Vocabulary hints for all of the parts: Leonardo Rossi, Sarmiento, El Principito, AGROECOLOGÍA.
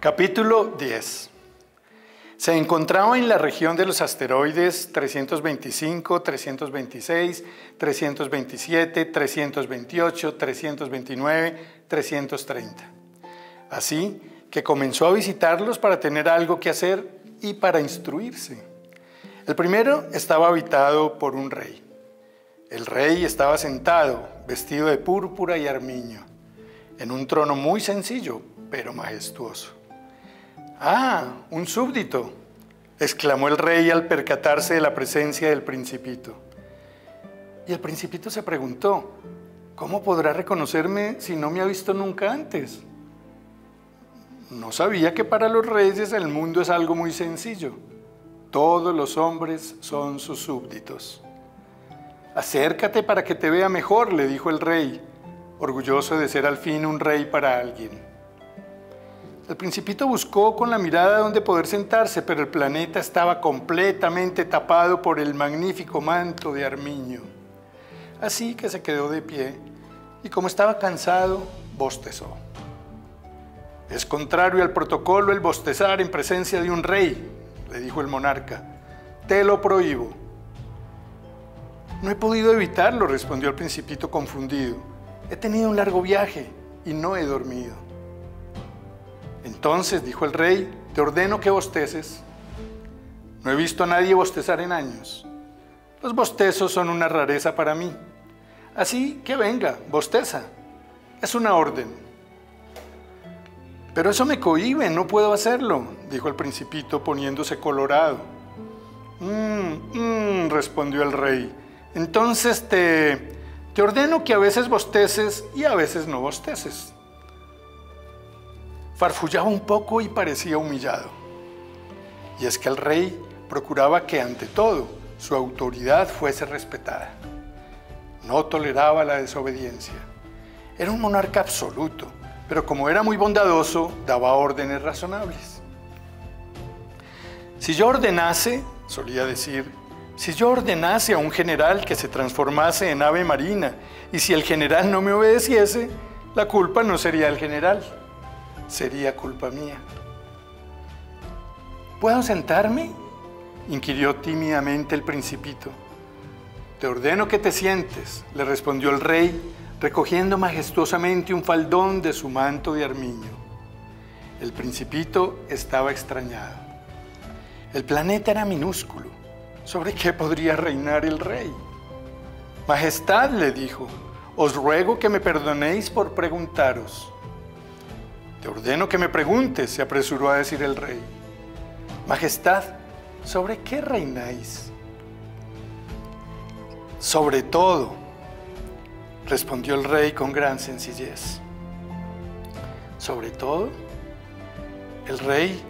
Capítulo 10. Se encontraba en la región de los asteroides 325, 326, 327, 328, 329, 330. Así que comenzó a visitarlos para tener algo que hacer y para instruirse. El primero estaba habitado por un rey. El rey estaba sentado, vestido de púrpura y armiño, en un trono muy sencillo, pero majestuoso. «¡Ah, un súbdito!», exclamó el rey al percatarse de la presencia del principito. Y el principito se preguntó: «¿Cómo podrá reconocerme si no me ha visto nunca antes?». No sabía que para los reyes el mundo es algo muy sencillo. Todos los hombres son sus súbditos. «Acércate para que te vea mejor», le dijo el rey, orgulloso de ser al fin un rey para alguien. El principito buscó con la mirada dónde poder sentarse, pero el planeta estaba completamente tapado por el magnífico manto de armiño. Así que se quedó de pie y, como estaba cansado, bostezó. «Es contrario al protocolo el bostezar en presencia de un rey», le dijo el monarca. «Te lo prohíbo». «No he podido evitarlo», respondió el principito confundido. «He tenido un largo viaje y no he dormido». «Entonces», dijo el rey, «te ordeno que bosteces». «No he visto a nadie bostezar en años. Los bostezos son una rareza para mí. Así que venga, bosteza. Es una orden». «Pero eso me cohíbe, no puedo hacerlo», dijo el principito poniéndose colorado. Respondió el rey. «Entonces te ordeno que a veces bosteces y a veces no bosteces». Farfullaba un poco y parecía humillado. Y es que el rey procuraba que, ante todo, su autoridad fuese respetada. No toleraba la desobediencia. Era un monarca absoluto, pero como era muy bondadoso, daba órdenes razonables. «Si yo ordenase», solía decir, «si yo ordenase a un general que se transformase en ave marina, y si el general no me obedeciese, la culpa no sería del general. Sería culpa mía». «¿Puedo sentarme?», inquirió tímidamente el principito. «Te ordeno que te sientes», le respondió el rey, recogiendo majestuosamente un faldón de su manto de armiño. El principito estaba extrañado. El planeta era minúsculo. ¿Sobre qué podría reinar el rey? «Majestad», le dijo, «os ruego que me perdonéis por preguntaros». «Te ordeno que me preguntes», se apresuró a decir el rey. «Majestad, ¿sobre qué reináis?». «Sobre todo», respondió el rey con gran sencillez. «¿Sobre todo?». El rey,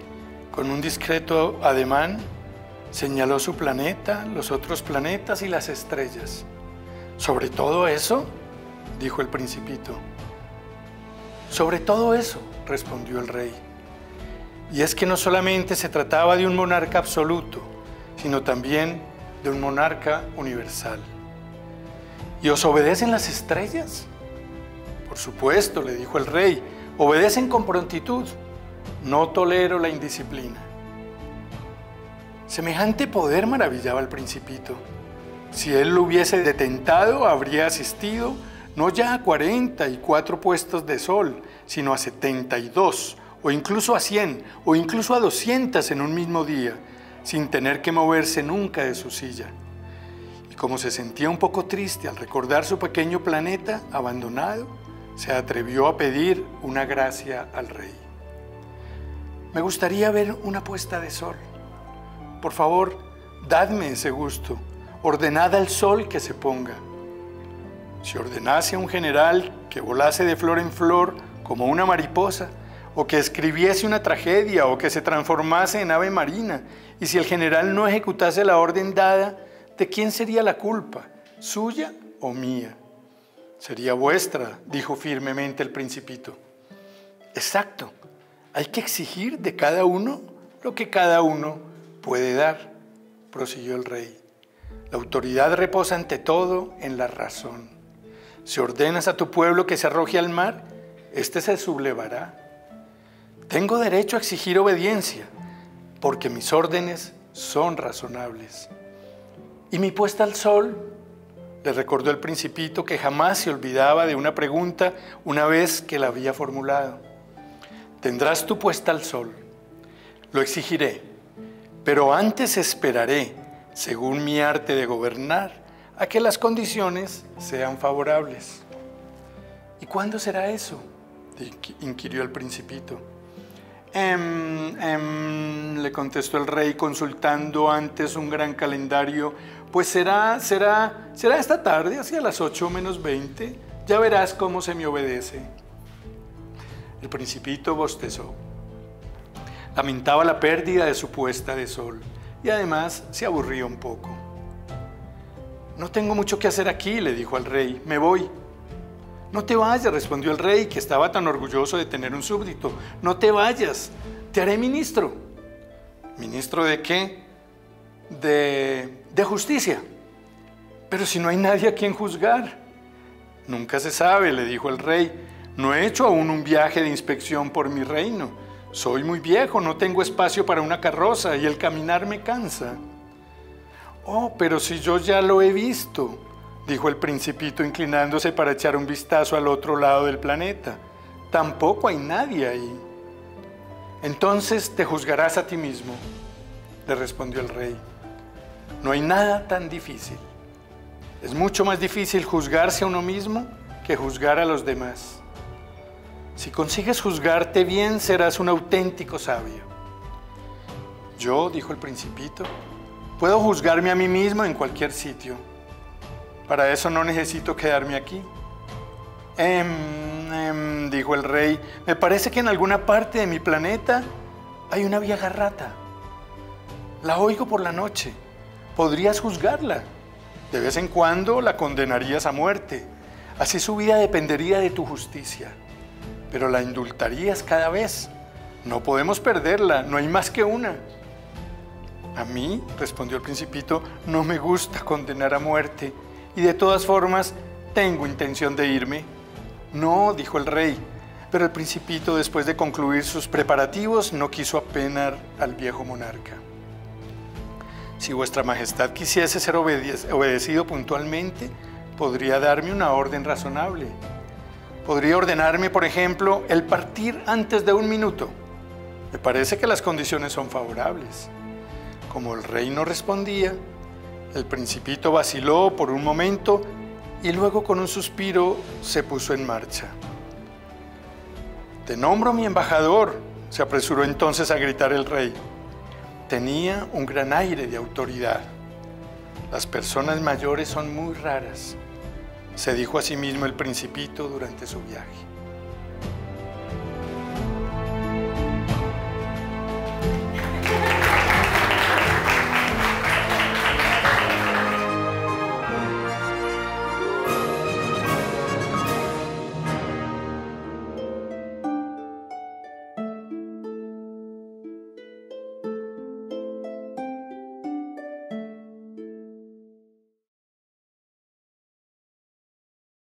con un discreto ademán, señaló su planeta, los otros planetas y las estrellas. «¿Sobre todo eso?», dijo el principito. «Sobre todo eso», respondió el rey. Y es que no solamente se trataba de un monarca absoluto, sino también de un monarca universal. «¿Y os obedecen las estrellas?». «Por supuesto», le dijo el rey, «obedecen con prontitud. No tolero la indisciplina». Semejante poder maravillaba al principito. Si él lo hubiese detentado, habría asistido no ya a 44 puestas de sol, sino a 72, o incluso a 100, o incluso a 200 en un mismo día, sin tener que moverse nunca de su silla. Y como se sentía un poco triste al recordar su pequeño planeta abandonado, se atrevió a pedir una gracia al rey. «Me gustaría ver una puesta de sol. Por favor, dadme ese gusto. Ordenad al sol que se ponga». Si ordenase a un general que volase de flor en flor como una mariposa, o que escribiese una tragedia, o que se transformase en ave marina, y si el general no ejecutase la orden dada, ¿de quién sería la culpa? ¿Suya o mía? Sería vuestra», dijo firmemente el principito. «Exacto. Hay que exigir de cada uno lo que cada uno puede dar, prosiguió el rey. La autoridad reposa ante todo en la razón. Si ordenas a tu pueblo que se arroje al mar, éste se sublevará. Tengo derecho a exigir obediencia, porque mis órdenes son razonables. ¿Y mi puesta al sol? Le recordó el principito que jamás se olvidaba de una pregunta una vez que la había formulado. Tendrás tu puesta al sol. Lo exigiré, pero antes esperaré, según mi arte de gobernar, a que las condiciones sean favorables. ¿Y cuándo será eso?, inquirió el principito. Le contestó el rey consultando antes un gran calendario. Pues será esta tarde, hacia las 8:20. Ya verás cómo se me obedece. El principito bostezó. Lamentaba la pérdida de su puesta de sol y además se aburría un poco. No tengo mucho que hacer aquí, le dijo al rey. Me voy. No te vayas, respondió el rey, que estaba tan orgulloso de tener un súbdito. No te vayas, te haré ministro. ¿Ministro de qué? De justicia. Pero si no hay nadie a quien juzgar. Nunca se sabe, le dijo el rey. No he hecho aún un viaje de inspección por mi reino. Soy muy viejo, no tengo espacio para una carroza y el caminar me cansa. Oh, pero si yo ya lo he visto, dijo el principito inclinándose para echar un vistazo al otro lado del planeta. Tampoco hay nadie ahí. Entonces te juzgarás a ti mismo, le respondió el rey. No hay nada tan difícil. Es mucho más difícil juzgarse a uno mismo que juzgar a los demás. Si consigues juzgarte bien, serás un auténtico sabio. Yo, dijo el principito, puedo juzgarme a mí mismo en cualquier sitio. Para eso no necesito quedarme aquí. Dijo el rey, me parece que en alguna parte de mi planeta hay una vieja rata. La oigo por la noche. Podrías juzgarla. De vez en cuando la condenarías a muerte. Así su vida dependería de tu justicia. Pero la indultarías cada vez. No podemos perderla, no hay más que una. A mí, respondió el principito, no me gusta condenar a muerte. Y de todas formas, tengo intención de irme. No, dijo el rey, pero el principito, después de concluir sus preparativos, no quiso apenar al viejo monarca. Si vuestra majestad quisiese ser obedecido puntualmente, podría darme una orden razonable. Podría ordenarme, por ejemplo, el partir antes de un minuto. Me parece que las condiciones son favorables. Como el rey no respondía, el principito vaciló por un momento y luego con un suspiro se puso en marcha. «Te nombro mi embajador», se apresuró entonces a gritar el rey. Tenía un gran aire de autoridad. Las personas mayores son muy raras, se dijo a sí mismo el principito durante su viaje.